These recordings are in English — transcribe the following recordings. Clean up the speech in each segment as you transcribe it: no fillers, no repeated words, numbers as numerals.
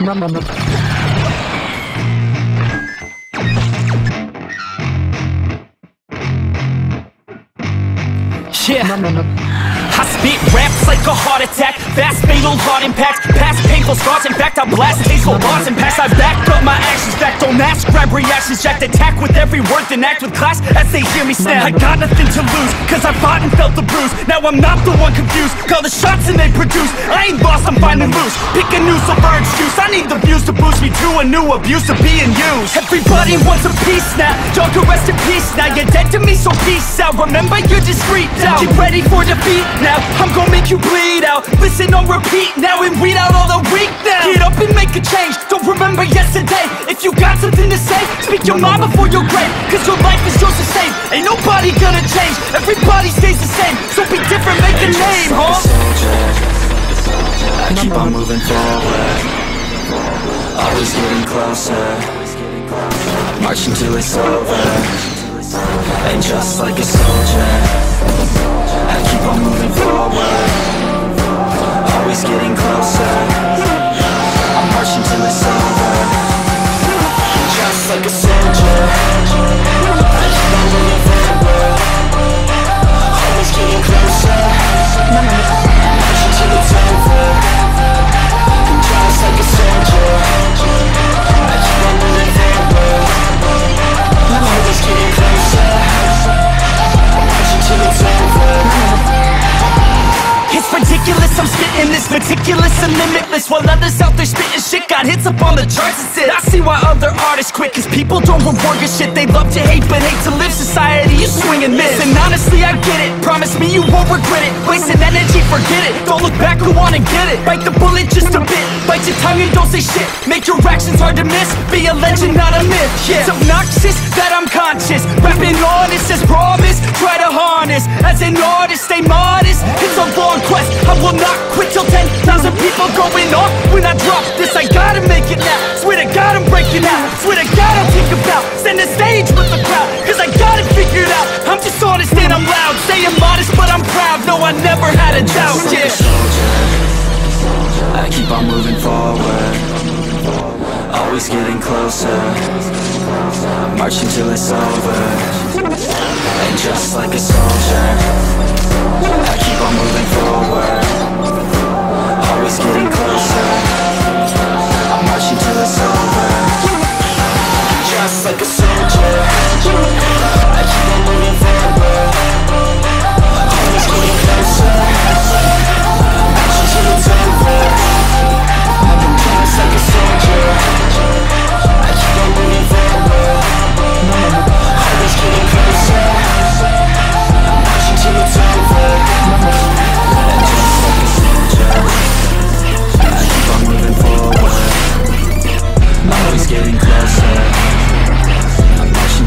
I spit raps like a heart attack, fast fatal heart impact, past painful scars. In fact, I blast tasteful bars and pass. I back up my actions, back don't ask, grab reactions, jacked attack with every word, then act with class as they hear me snap. I got nothing to lose, cause I fought and felt the bruise. Now I'm not the one confused, call the shots and they produce. I ain't lost, I'm finally loose, pick a new silver excuse. I need the views to boost me to a new abuse of being used. Everybody wants a piece now, y'all can rest in peace now. You're dead to me, so peace out, remember you're just freaked out. Keep ready for defeat now, I'm gonna make you bleed out. Listen on repeat now and weed out all the weak now. Get up and make a change, don't remember yesterday. If you got something to say, speak your mind before your grave. Cause your life is yours to save, ain't nobody gonna change. Everybody stays the same, so be different, make a name, huh? I keep on moving forward, always getting closer, marching till it's over. And just like a soldier, I keep on moving forward, always getting closer. I'm marching till it's over, just like a soldier. I keep on moving forward, always getting closer. I'm marching till it's over, and just like a soldier. I keep on moving forward, always getting closer. It's ridiculous, I'm spitting this meticulous and limitless, while others out there spitting shit got hits up on the charts and shit. I see why other artists quit, cause people don't reward your shit. They love to hate but hate to live. Society is swing and miss, and honestly I get it. Promise me you won't regret it, wasting energy, forget it. Don't look back, go on and get it. Bite the bullet just a bit, bite your tongue and don't say shit. Make your actions hard to miss, be a legend not a myth. It's obnoxious that I'm conscious, rapping honest as promise. Try to harness, as an artist, stay modest. It's a long quest, I will not quit till 10,000 people going off. When I drop this, I gotta make it now. Swear to God I'm breaking out, swear to God I'll take a bow. Send the stage with the crowd, cause I got it figured out. I'm just honest and I'm loud, say I'm modest but I'm proud. No, I never had a doubt, yeah. I keep on moving forward, always getting closer, marching till it's over. And just like a soldier, I keep on moving forward, always getting closer. I'm marching till it's over, just like a soldier. I keep on moving forward, always getting closer. I'm marching till it's over, just like a soldier. I keep on moving forward, always getting closer.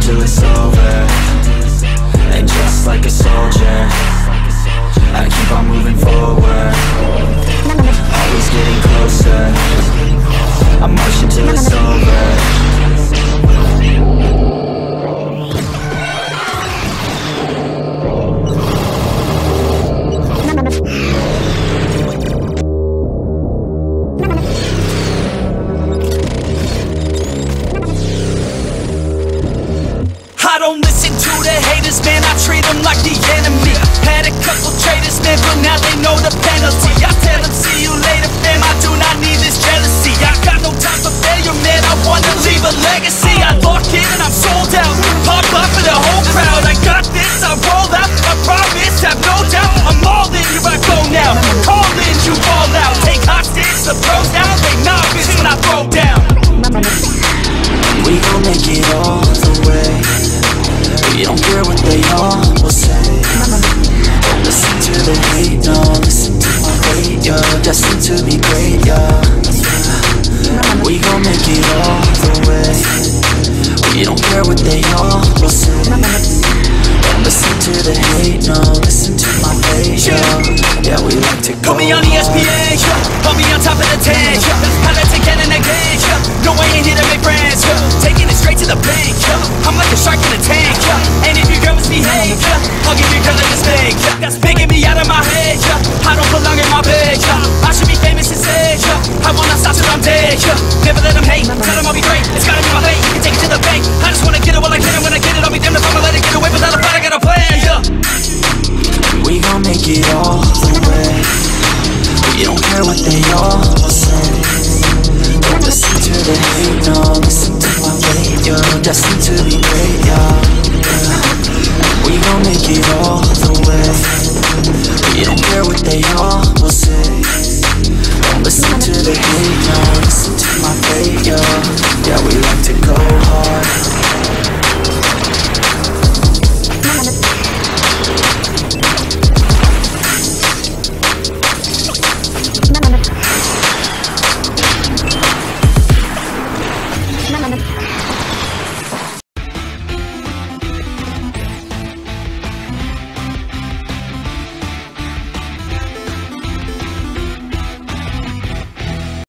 Till it's over, just like a soldier. I keep on moving forward, always getting closer. I'm marching till it's over, and just like a soldier. I keep on moving forward, always getting closer. I'm marching till it's over. Man, I treat them like the enemy. Had a couple traitors, man, but now they know the penalty. I tell them, see you later, fam, I do not need this jealousy. I got no time for failure, man, I wanna leave a legacy. I lock in and I'm sold out, pop up for the whole crowd. I got this, I roll out, I promise, have no doubt. I'm all in, here I go now, call in, you fall out. Take hostage, the pros down, they novice when I throw down. We gon' make it all the way. We don't care what they all will say. Don't listen to the hate, no. Listen to my fate, yo. Destined to be great, yo. We gon' make it all the way. We don't care what they all will say. Don't listen to the hate, no. Listen to my fate, yo. Yeah, we like to go. Put me on the ESPN, put me on top of the tank. I like to get in the game, no, I ain't here to make friends. Taking it straight to the bank, I'm like a shark in a tank. And if your girl misbehave, I'll give your girl a mistake, that's making me out of my head. I don't belong in my bed. I should be famous instead. I will not stop till I'm dead. Never let them hate, tell them I'll be great. It's gotta be my fate, you can take it to the bank. I just wanna get it while I can, and when I get it, I'll be damned if I'ma let it get away without a fight. I got a plan. We gon' make it all the way. We don't care what they all say. Don't listen to the hate, no. Listen to my fate, you're destined to be great, yeah. We gon' make it all the way.